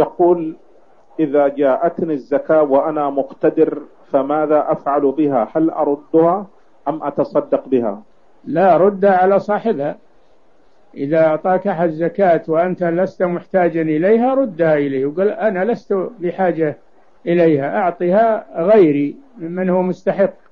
يقول إذا جاءتني الزكاة وأنا مقتدر فماذا أفعل بها؟ هل أردها أم أتصدق بها؟ لا، رد على صاحبها. إذا أعطاك أحد الزكاة وأنت لست محتاجا إليها ردها إليه وقال أنا لست بحاجة إليها، أعطها غيري ممن هو مستحق.